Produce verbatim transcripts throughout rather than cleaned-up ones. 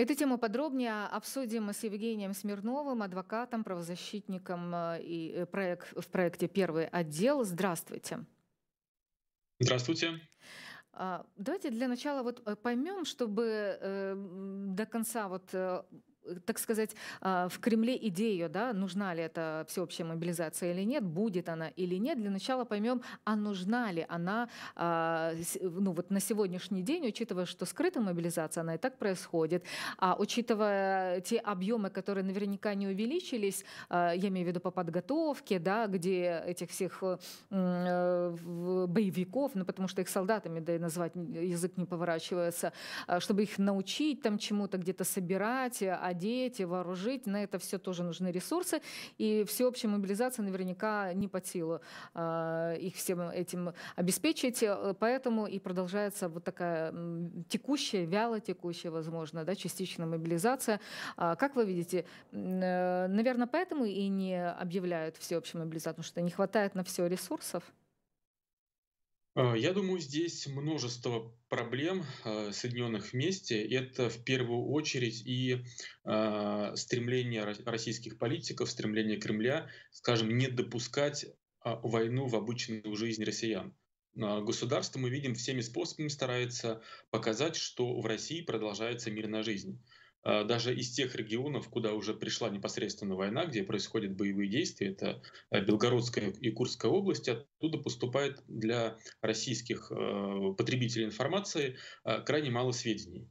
Эту тему подробнее обсудим с Евгением Смирновым, адвокатом, правозащитником и проект, в проекте «Первый отдел». Здравствуйте. Здравствуйте. Давайте для начала вот поймем, чтобы до конца вот... так сказать, в Кремле идею, да, нужна ли это всеобщая мобилизация или нет, будет она или нет. Для начала поймем, а нужна ли она, ну, вот на сегодняшний день, учитывая, что скрытая мобилизация, она и так происходит, а учитывая те объемы, которые наверняка не увеличились, я имею в виду по подготовке, да, где этих всех боевиков, ну, потому что их солдатами, да и назвать язык не поворачивается, чтобы их научить там чему-то, где-то собирать, одеть и вооружить. На это все тоже нужны ресурсы. И всеобщая мобилизация наверняка не под силу э, их всем этим обеспечить. Поэтому и продолжается вот такая текущая, вяло текущая, возможно, да, частичная мобилизация. А, как вы видите, э, наверное, поэтому и не объявляют всеобщую мобилизацию, потому что не хватает на все ресурсов? Я думаю, здесь множество проблем, соединенных вместе. Это в первую очередь и стремление российских политиков, стремление Кремля, скажем, не допускать войну в обычную жизнь россиян. Государство, мы видим, всеми способами старается показать, что в России продолжается мирная жизнь. Даже из тех регионов, куда уже пришла непосредственно война, где происходят боевые действия, это Белгородская и Курская область, оттуда поступает для российских потребителей информации крайне мало сведений.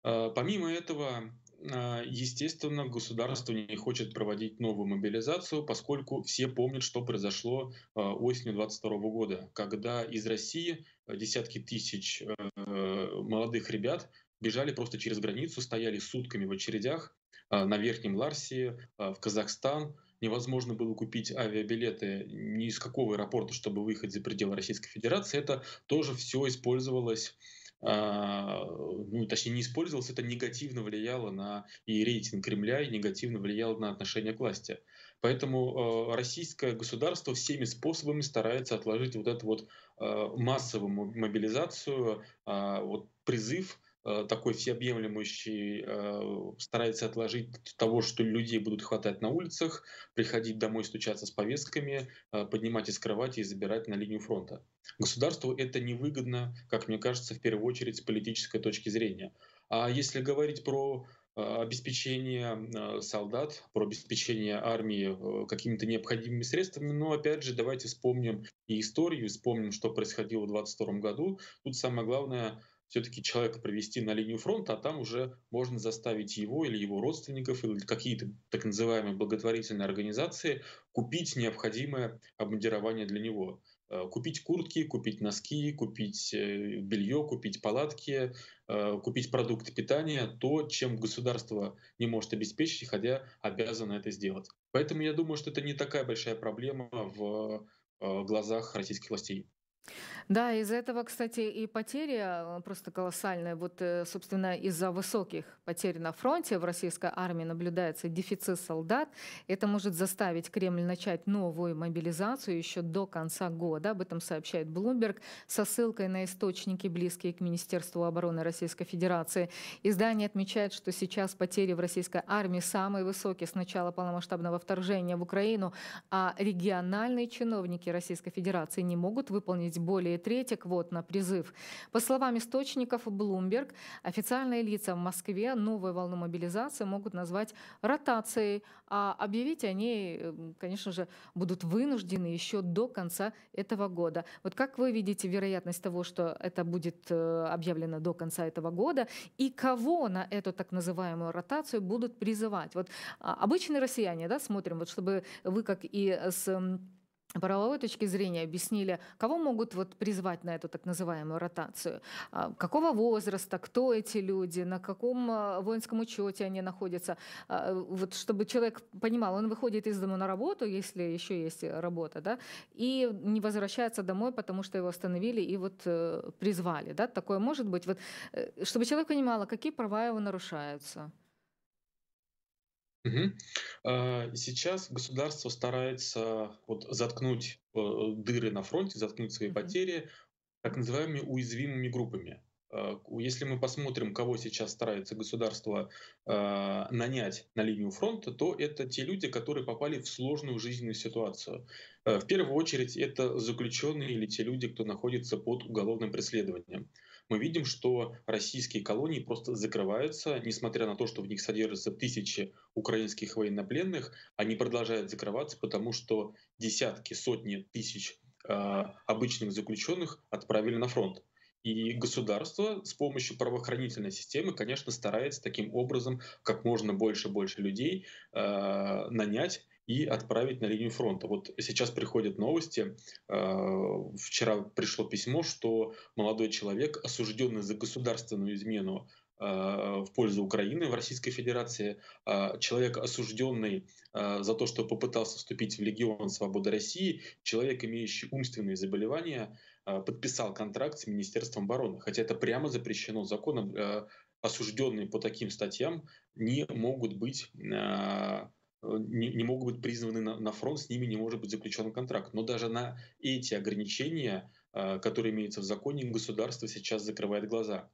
Помимо этого, естественно, государство не хочет проводить новую мобилизацию, поскольку все помнят, что произошло осенью две тысячи двадцать второго года, когда из России десятки тысяч молодых ребят бежали просто через границу, стояли сутками в очередях на Верхнем Ларсе, в Казахстан. Невозможно было купить авиабилеты ни из какого аэропорта, чтобы выехать за пределы Российской Федерации. Это тоже все использовалось, ну, точнее не использовалось, это негативно влияло на и рейтинг Кремля, и негативно влияло на отношение к власти. Поэтому российское государство всеми способами старается отложить вот эту вот массовую мобилизацию, вот призыв такой всеобъемлющий, старается отложить того, что людей будут хватать на улицах, приходить домой, стучаться с повестками, поднимать из кровати и забирать на линию фронта. Государству это невыгодно, как мне кажется, в первую очередь с политической точки зрения. А если говорить про обеспечение солдат, про обеспечение армии какими-то необходимыми средствами. Но опять же, давайте вспомним и историю, вспомним, что происходило в две тысячи двадцать втором году. Тут самое главное все-таки человека привести на линию фронта, а там уже можно заставить его или его родственников, или какие-то так называемые благотворительные организации купить необходимое обмундирование для него. Купить куртки, купить носки, купить белье, купить палатки, купить продукты питания, то, чем государство не может обеспечить, хотя обязано это сделать. Поэтому я думаю, что это не такая большая проблема в глазах российских властей. Да, из-за этого, кстати, и потери просто колоссальные. Вот, собственно, из-за высоких потерь на фронте в российской армии наблюдается дефицит солдат. Это может заставить Кремль начать новую мобилизацию еще до конца года. Об этом сообщает Bloomberg со ссылкой на источники, близкие к Министерству обороны Российской Федерации. Издание отмечает, что сейчас потери в российской армии самые высокие с начала полномасштабного вторжения в Украину, а региональные чиновники Российской Федерации не могут выполнить более трети квот на призыв. По словам источников Bloomberg, официальные лица в Москве новую волну мобилизации могут назвать ротацией, а объявить о ней, конечно же, будут вынуждены еще до конца этого года. Вот как вы видите вероятность того, что это будет объявлено до конца этого года, и кого на эту так называемую ротацию будут призывать? Вот обычные россияне, да, смотрим, вот чтобы вы, как и с правовой точки зрения, объяснили, кого могут вот призвать на эту так называемую ротацию, какого возраста, кто эти люди, на каком воинском учете они находятся, вот чтобы человек понимал, он выходит из дома на работу, если еще есть работа, да, и не возвращается домой, потому что его остановили и вот призвали, да, такое может быть, вот, чтобы человек понимал, какие права его нарушаются. Сейчас государство старается вот заткнуть дыры на фронте, заткнуть свои потери так называемыми уязвимыми группами. Если мы посмотрим, кого сейчас старается государство э, нанять на линию фронта, то это те люди, которые попали в сложную жизненную ситуацию. Э, в первую очередь это заключенные или те люди, кто находится под уголовным преследованием. Мы видим, что российские колонии просто закрываются, несмотря на то, что в них содержатся тысячи украинских военнопленных, они продолжают закрываться, потому что десятки, сотни тысяч э, обычных заключенных отправили на фронт. И государство с помощью правоохранительной системы, конечно, старается таким образом как можно больше и больше людей э, нанять и отправить на линию фронта. Вот сейчас приходят новости. Э, вчера пришло письмо, что молодой человек, осужденный за государственную измену э, в пользу Украины в Российской Федерации, э, человек, осужденный э, за то, что попытался вступить в Легион Свободы России, человек, имеющий умственные заболевания, подписал контракт с Министерством обороны. Хотя это прямо запрещено законом. Осужденные по таким статьям не могут быть, не могут быть призваны на фронт, с ними не может быть заключен контракт. Но даже на эти ограничения, которые имеются в законе, государство сейчас закрывает глаза.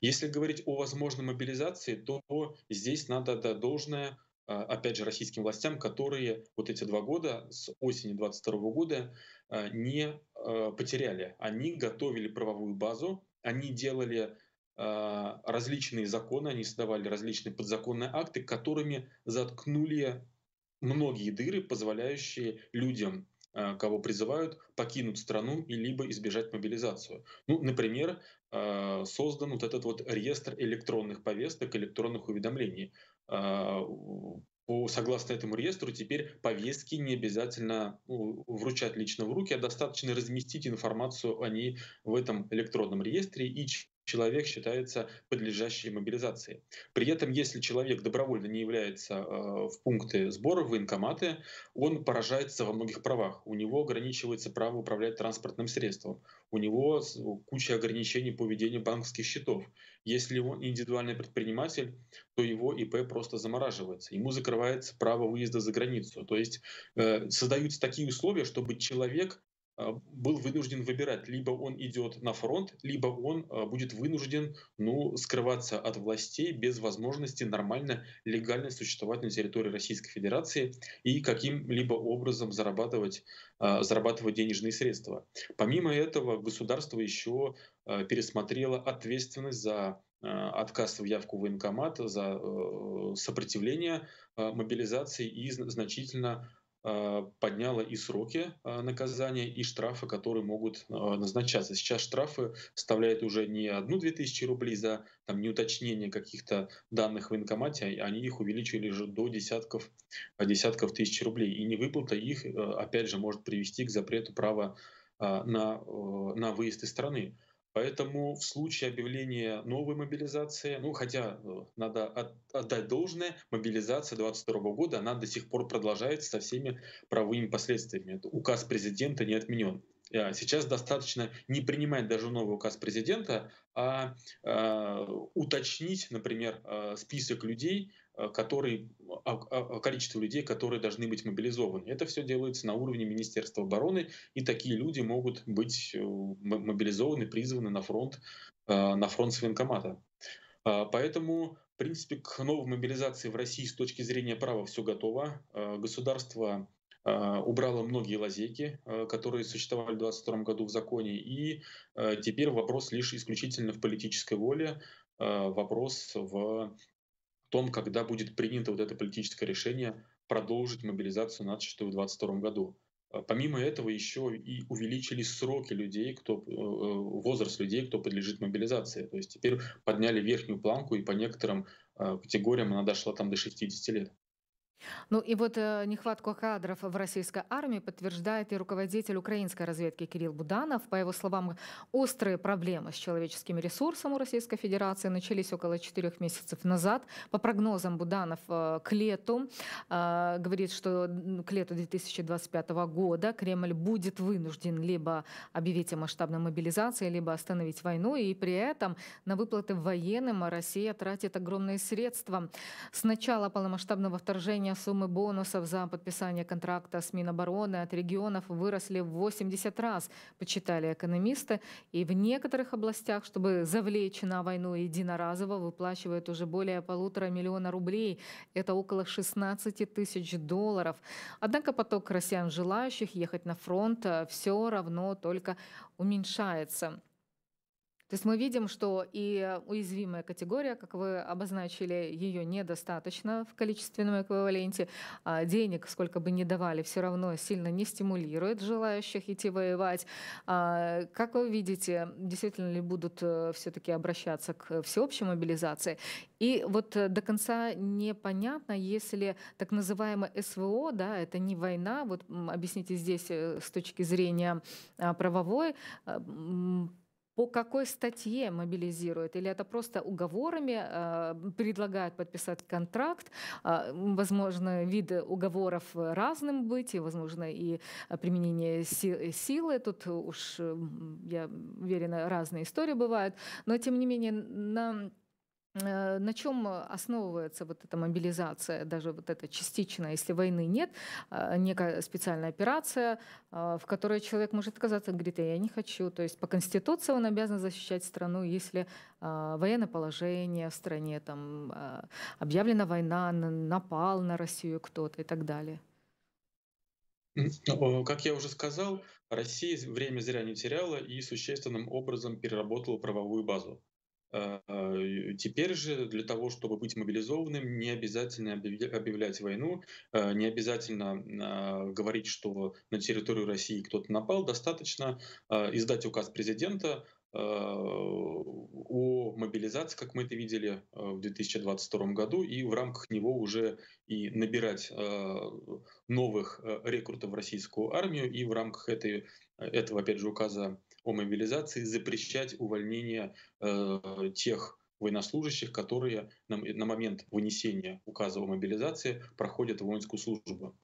Если говорить о возможной мобилизации, то здесь надо дать должное, опять же, российским властям, которые вот эти два года, с осени две тысячи двадцать второго года, не потеряли. Они готовили правовую базу, они делали различные законы, они создавали различные подзаконные акты, которыми заткнули многие дыры, позволяющие людям, кого призывают, покинуть страну и либо избежать мобилизацию. Ну, например, создан вот этот вот реестр электронных повесток, электронных уведомлений. Согласно этому реестру, теперь повестки не обязательно вручать лично в руки, а достаточно разместить информацию о ней в этом электронном реестре, и человек считается подлежащей мобилизации. При этом, если человек добровольно не является в пункты сбора, в военкоматы, он поражается во многих правах. У него ограничивается право управлять транспортным средством, у него куча ограничений по ведению банковских счетов. Если он индивидуальный предприниматель, то его ИП просто замораживается. Ему закрывается право выезда за границу. То есть э, создаются такие условия, чтобы человек э, был вынужден выбирать. Либо он идет на фронт, либо он э, будет вынужден ну, скрываться от властей без возможности нормально, легально существовать на территории Российской Федерации и каким-либо образом зарабатывать, э, зарабатывать денежные средства. Помимо этого, государство еще э, пересмотрело ответственность за отказ в явку в военкомат, за сопротивление мобилизации и значительно подняла и сроки наказания, и штрафы, которые могут назначаться. Сейчас штрафы составляют уже не одну-две тысячи рублей за там, неуточнение каких-то данных в военкомате, они их увеличили уже до десятков, десятков тысяч рублей. И невыплата их, опять же, может привести к запрету права на, на выезд из страны. Поэтому в случае объявления новой мобилизации, ну хотя надо от, отдать должное, мобилизация две тысячи двадцать второго года, она до сих пор продолжается со всеми правовыми последствиями. Указ президента не отменен. Сейчас достаточно не принимать даже новый указ президента, а э, уточнить, например, список людей, которые, количество людей, которые должны быть мобилизованы. Это все делается на уровне Министерства обороны, и такие люди могут быть мобилизованы, призваны на фронт, на фронт с военкомата. Поэтому, в принципе, к новой мобилизации в России с точки зрения права все готово. Государство убрало многие лазейки, которые существовали в две тысячи двадцать втором году в законе, и теперь вопрос лишь исключительно в политической воле, вопрос в том, когда будет принято вот это политическое решение продолжить мобилизацию, начатую в две тысячи двадцать втором году. Помимо этого еще и увеличили сроки людей, кто, возраст людей, кто подлежит мобилизации. То есть теперь подняли верхнюю планку, и по некоторым категориям она дошла там до шестидесяти лет. Ну и вот э, нехватку кадров в российской армии подтверждает и руководитель украинской разведки Кирилл Буданов. По его словам, острые проблемы с человеческим ресурсом у Российской Федерации начались около четырёх месяцев назад. По прогнозам Буданов, э, к лету, э, говорит, что к лету две тысячи двадцать пятого года Кремль будет вынужден либо объявить о масштабной мобилизации, либо остановить войну. И при этом на выплаты военным Россия тратит огромные средства. С начала полномасштабного вторжения требования суммы бонусов за подписание контракта с Минобороны от регионов выросли в восемьдесят раз, подсчитали экономисты. И в некоторых областях, чтобы завлечь на войну единоразово, выплачивают уже более полутора миллиона рублей. Это около шестнадцати тысяч долларов. Однако поток россиян, желающих ехать на фронт, все равно только уменьшается. То есть мы видим, что и уязвимая категория, как вы обозначили, ее недостаточно в количественном эквиваленте. Денег, сколько бы ни давали, все равно сильно не стимулирует желающих идти воевать. Как вы видите, действительно ли будут все-таки обращаться к всеобщей мобилизации? И вот до конца непонятно, если так называемое СВО, да, это не война, вот объясните здесь с точки зрения правовой, по какой статье мобилизируют? Или это просто уговорами э, предлагают подписать контракт? Э, возможно, виды уговоров разным быть, и, возможно, и применение си силы. Тут уж, я уверена, разные истории бывают. Но, тем не менее, на, э, на чем основывается вот эта мобилизация, даже вот эта частичная, если войны нет, э, некая специальная операция, в которой человек может отказаться, говорит, я не хочу. То есть по Конституции он обязан защищать страну, если э, военное положение в стране, там, э, объявлена война, напал на Россию кто-то и так далее. Как я уже сказал, Россия время зря не теряла и существенным образом переработала правовую базу. Теперь же для того, чтобы быть мобилизованным, не обязательно объявлять войну, не обязательно говорить, что на территорию России кто-то напал, достаточно издать указ президента о мобилизации, как мы это видели в две тысячи двадцать втором году, и в рамках него уже и набирать новых рекрутов в российскую армию, и в рамках этой, этого, опять же, указа о мобилизации запрещать увольнение э, тех военнослужащих, которые на, на момент вынесения указа о мобилизации проходят воинскую службу.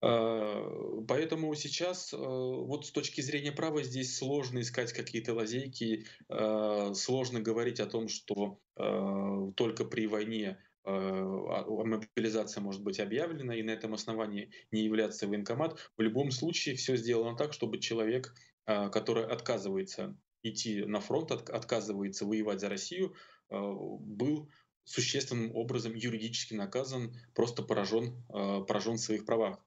Э, поэтому сейчас э, вот с точки зрения права здесь сложно искать какие-то лазейки, э, сложно говорить о том, что э, только при войне мобилизация может быть объявлена, и на этом основании не являться военкомат. В любом случае все сделано так, чтобы человек, который отказывается идти на фронт, отказывается воевать за Россию, был существенным образом юридически наказан, просто поражен, поражен в своих правах.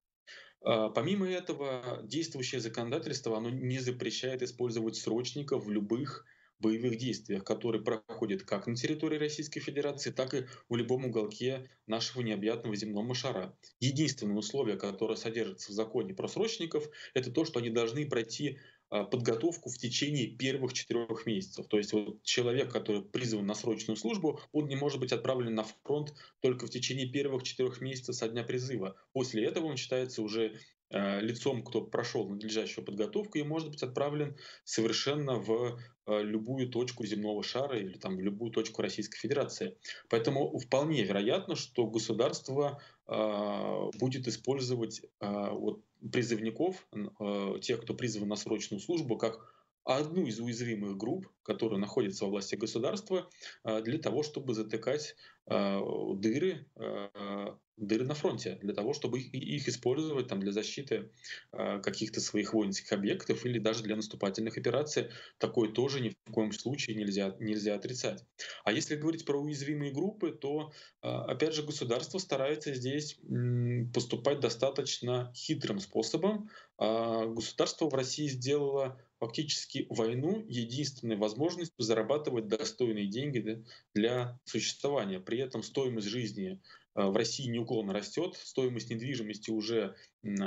Помимо этого, действующее законодательство оно не запрещает использовать срочников в любых боевых действиях, которые проходят как на территории Российской Федерации, так и в любом уголке нашего необъятного земного шара. Единственное условие, которое содержится в законе про срочников, это то, что они должны пройти подготовку в течение первых четырех месяцев. То есть вот человек, который призван на срочную службу, он не может быть отправлен на фронт только в течение первых четырех месяцев со дня призыва. После этого он считается уже лицом, кто прошел надлежащую подготовку, и может быть отправлен совершенно в любую точку земного шара или там, в любую точку Российской Федерации. Поэтому вполне вероятно, что государство э, будет использовать э, вот, призывников, э, тех, кто призван на срочную службу, как одну из уязвимых групп, которая находится во власти государства, э, для того, чтобы затыкать э, дыры, э, дыры на фронте, для того, чтобы их, их использовать там, для защиты э, каких-то своих воинских объектов или даже для наступательных операций. Такое тоже ни в коем случае нельзя, нельзя отрицать. А если говорить про уязвимые группы, то, э, опять же, государство старается здесь э, поступать достаточно хитрым способом. Э, государство в России сделало фактически войну единственной возможностью зарабатывать достойные деньги для существования. При этом стоимость жизни в России неуклонно растет, стоимость недвижимости уже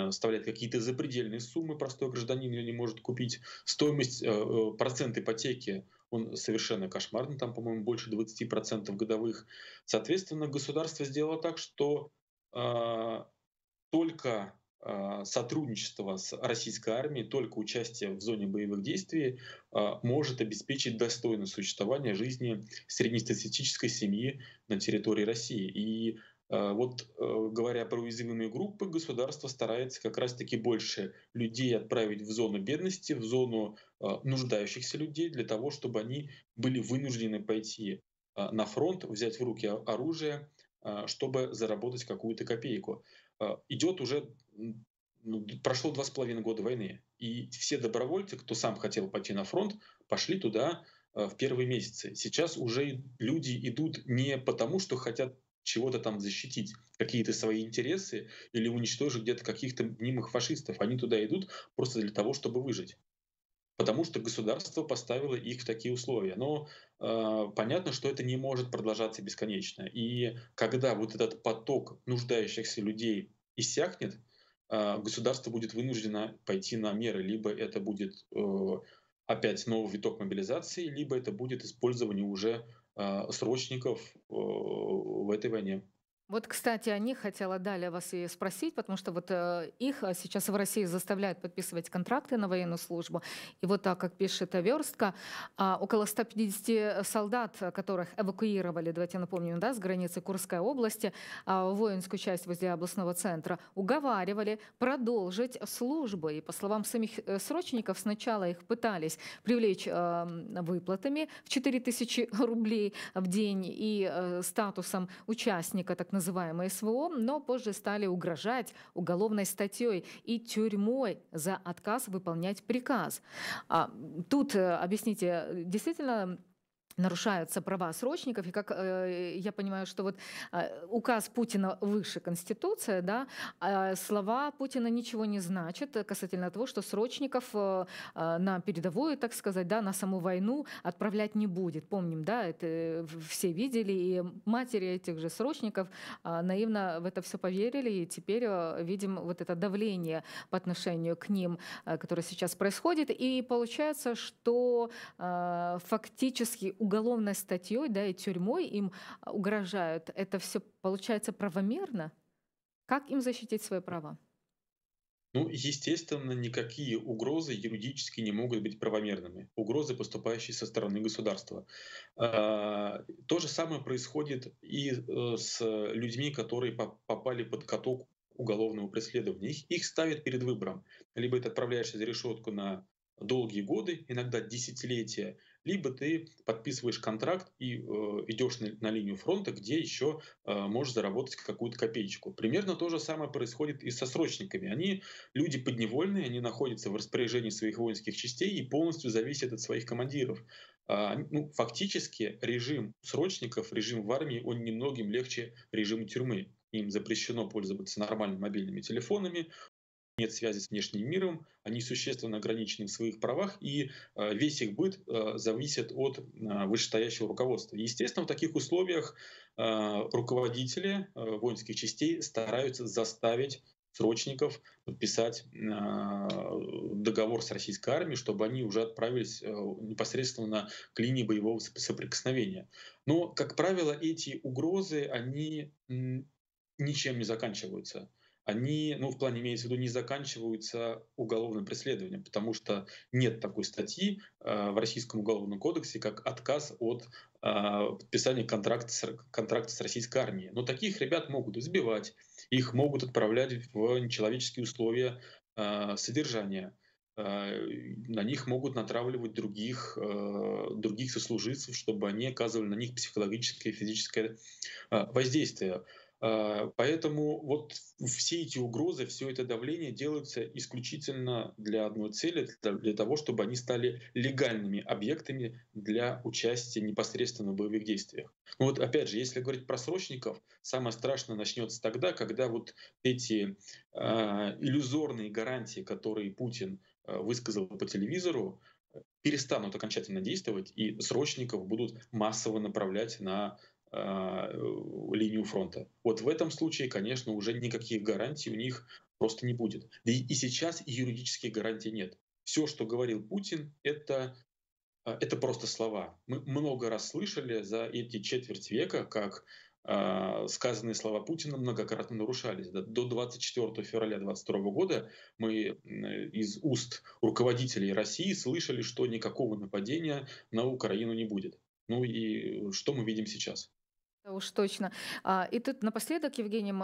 составляет какие-то запредельные суммы, простой гражданин ее не может купить, стоимость, процент ипотеки, он совершенно кошмарный, там, по-моему, больше двадцати процентов годовых. Соответственно, государство сделало так, что э, только э, сотрудничество с российской армией, только участие в зоне боевых действий э, может обеспечить достойное существование жизни среднестатистической семьи на территории России. И вот, говоря про уязвимые группы, государство старается как раз-таки больше людей отправить в зону бедности, в зону нуждающихся людей, для того, чтобы они были вынуждены пойти на фронт, взять в руки оружие, чтобы заработать какую-то копейку. Идет уже, ну, прошло два с половиной года войны, и все добровольцы, кто сам хотел пойти на фронт, пошли туда в первые месяцы. Сейчас уже люди идут не потому, что хотят чего-то там защитить, какие-то свои интересы или уничтожить где-то каких-то мнимых фашистов. Они туда идут просто для того, чтобы выжить. Потому что государство поставило их в такие условия. Но э, понятно, что это не может продолжаться бесконечно. И когда вот этот поток нуждающихся людей иссякнет, э, государство будет вынуждено пойти на меры. Либо это будет э, опять новый виток мобилизации, либо это будет использование уже э, срочников э, в этой войне. Вот, кстати, о них хотела далее вас и спросить, потому что вот их сейчас в России заставляют подписывать контракты на военную службу. И вот так, как пишет Оверстка, около ста пятидесяти солдат, которых эвакуировали, давайте напомним, да, с границы Курской области, воинскую часть возле областного центра, уговаривали продолжить службу. И по словам самих срочников, сначала их пытались привлечь выплатами в четыре тысячи рублей в день и статусом участника, так называемого, называемые СВО, но позже стали угрожать уголовной статьей и тюрьмой за отказ выполнять приказ. А тут, объясните, действительно нарушаются права срочников, и как э, я понимаю, что вот э, указ Путина выше Конституции, да, э, слова Путина ничего не значат касательно того, что срочников э, на передовую, так сказать, да, на саму войну отправлять не будет. Помним, да, это все видели, и матери этих же срочников э, наивно в это все поверили, и теперь э, видим вот это давление по отношению к ним, э, которое сейчас происходит, и получается, что э, фактически уголовной статьей, да, и тюрьмой им угрожают. Это все получается правомерно? Как им защитить свои права? Ну, естественно, никакие угрозы юридически не могут быть правомерными. Угрозы, поступающие со стороны государства. То же самое происходит и с людьми, которые попали под каток уголовного преследования. Их, их ставят перед выбором. Либо ты отправляешься за решетку на долгие годы, иногда десятилетия, либо ты подписываешь контракт и э, идешь на, на линию фронта, где еще э, можешь заработать какую-то копеечку. Примерно то же самое происходит и со срочниками. Они люди подневольные, они находятся в распоряжении своих воинских частей и полностью зависят от своих командиров. А, ну, фактически режим срочников, режим в армии, он немногим легче режима тюрьмы. Им запрещено пользоваться нормальными мобильными телефонами, нет связи с внешним миром, они существенно ограничены в своих правах, и э, весь их быт э, зависит от э, вышестоящего руководства. Естественно, в таких условиях э, руководители э, воинских частей стараются заставить срочников подписать э, договор с российской армией, чтобы они уже отправились э, непосредственно к линии боевого соприкосновения. Но, как правило, эти угрозы, они м, ничем не заканчиваются. Они, ну, в плане имеется в виду, не заканчиваются уголовным преследованием, потому что нет такой статьи э, в Российском уголовном кодексе, как отказ от э, подписания контракта с, контракта с российской армией. Но таких ребят могут избивать, их могут отправлять в нечеловеческие условия э, содержания, э, на них могут натравливать других, э, других сослуживцев, чтобы они оказывали на них психологическое и физическое э, воздействие. Поэтому вот все эти угрозы, все это давление делаются исключительно для одной цели, для того, чтобы они стали легальными объектами для участия непосредственно в боевых действиях. Но вот опять же, если говорить про срочников, самое страшное начнется тогда, когда вот эти э, иллюзорные гарантии, которые Путин э, высказал по телевизору, перестанут окончательно действовать, и срочников будут массово направлять на линию фронта. Вот в этом случае, конечно, уже никаких гарантий у них просто не будет. Да и сейчас юридических гарантий нет. Все, что говорил Путин, это, это просто слова. Мы много раз слышали за эти четверть века, как э, сказанные слова Путина многократно нарушались. До двадцать четвёртого февраля две тысячи двадцать второго года мы из уст руководителей России слышали, что никакого нападения на Украину не будет. Ну и что мы видим сейчас? Уж точно. И тут напоследок, Евгений,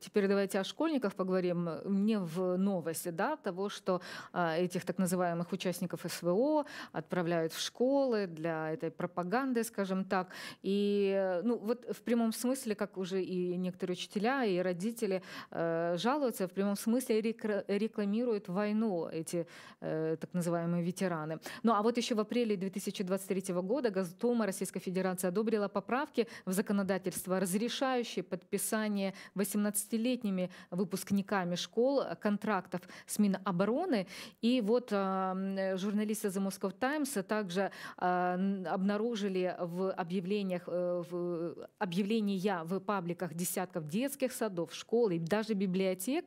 теперь давайте о школьниках поговорим. Мне в новости, да, того, что этих так называемых участников СВО отправляют в школы для этой пропаганды, скажем так. И ну, вот в прямом смысле, как уже и некоторые учителя, и родители жалуются, в прямом смысле рекламируют войну эти так называемые ветераны. Ну а вот еще в апреле две тысячи двадцать третьего года Госдума Российской Федерации одобрила поправки в законодательство, разрешающие подписание восемнадцатилетними выпускниками школ контрактов с Минобороны. И вот э, журналисты The Moscow Times также э, обнаружили в объявлениях, э, в объявления в пабликах десятков детских садов, школ и даже библиотек.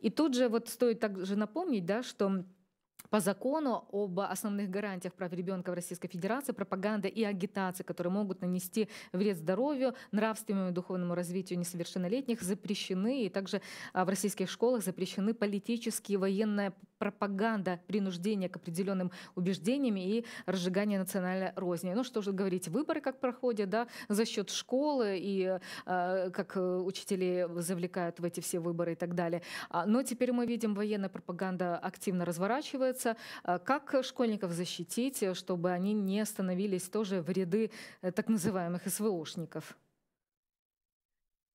И тут же вот стоит также напомнить, да, что по закону об основных гарантиях прав ребенка в Российской Федерации пропаганда и агитация, которые могут нанести вред здоровью, нравственному и духовному развитию несовершеннолетних, запрещены. И также в российских школах запрещены политические и военная пропаганда, принуждение к определенным убеждениям и разжигание национальной розни. Ну что же говорить, выборы как проходят, да, за счет школы и э, как учителей завлекают в эти все выборы и так далее. Но теперь мы видим, военная пропаганда активно разворачивается. Как школьников защитить, чтобы они не становились тоже в ряды так называемых СВОшников?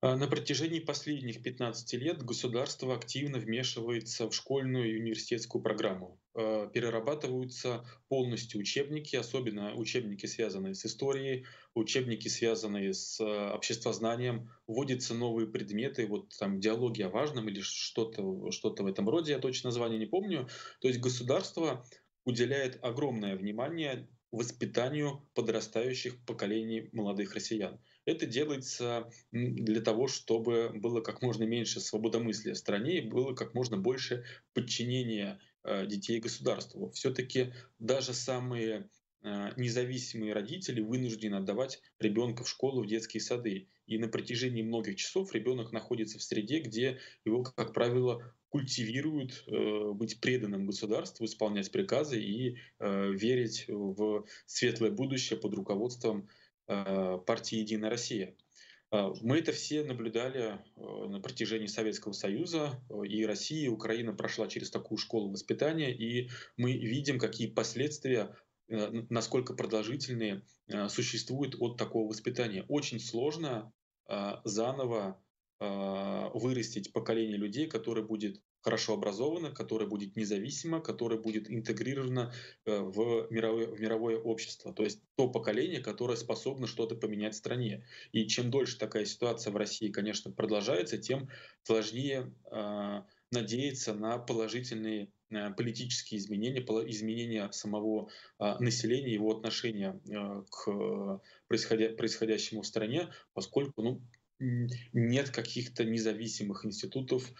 На протяжении последних пятнадцати лет государство активно вмешивается в школьную и университетскую программу. Перерабатываются полностью учебники, особенно учебники, связанные с историей, учебники, связанные с обществознанием. Вводятся новые предметы, вот там диалоги о важном или что-то что-то в этом роде, я точно название не помню. То есть государство уделяет огромное внимание воспитанию подрастающих поколений молодых россиян. Это делается для того, чтобы было как можно меньше свободомыслия в стране и было как можно больше подчинения детей государству. Все-таки даже самые независимые родители вынуждены отдавать ребенка в школу, в детские сады. И на протяжении многих часов ребенок находится в среде, где его, как правило, культивируют э, быть преданным государству, исполнять приказы и э, верить в светлое будущее под руководством э, партии «Единая Россия». Э, мы это все наблюдали э, на протяжении Советского Союза, э, и Россия, и Украина прошла через такую школу воспитания, и мы видим, какие последствия, э, насколько продолжительные э, существуют от такого воспитания. Очень сложно э, заново вырастить поколение людей, которое будет хорошо образовано, которое будет независимо, которое будет интегрировано в мировое, в мировое общество. То есть то поколение, которое способно что-то поменять в стране. И чем дольше такая ситуация в России, конечно, продолжается, тем сложнее э, надеяться на положительные э, политические изменения, изменения самого э, населения, его отношения э, к происходя, происходящему в стране, поскольку, ну, нет каких-то независимых институтов,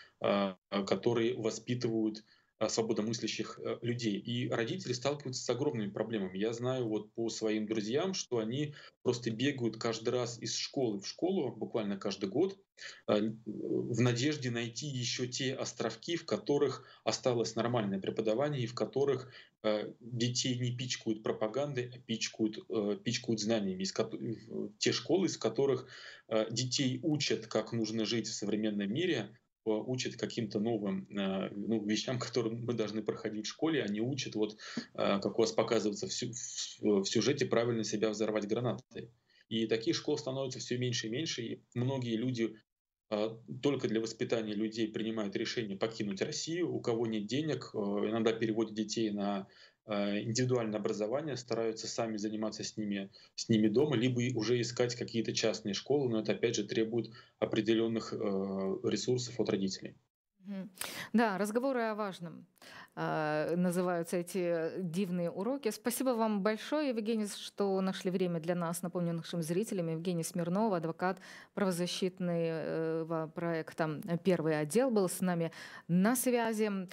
которые воспитывают свободомыслящих людей. И родители сталкиваются с огромными проблемами. Я знаю вот по своим друзьям, что они просто бегают каждый раз из школы в школу, буквально каждый год, в надежде найти еще те островки, в которых осталось нормальное преподавание и в которых детей не пичкают пропагандой, а пичкают, пичкают знаниями. Те школы, из которых детей учат, как нужно жить в современном мире, учат каким-то новым ну, вещам, которые мы должны проходить в школе, они учат, вот, как у вас показывается в сюжете, правильно себя взорвать гранатой. И таких школ становится все меньше и меньше, и многие люди только для воспитания людей принимают решение покинуть Россию, у кого нет денег, иногда переводят детей на индивидуальное образование, стараются сами заниматься с ними, с ними дома, либо уже искать какие-то частные школы, но это опять же требует определенных ресурсов от родителей. Да, разговоры о важном называются эти дивные уроки. Спасибо вам большое, Евгений, что нашли время для нас. Напомню нашим зрителям, Евгений Смирнов, адвокат правозащитного проекта «Первый отдел», был с нами на связи.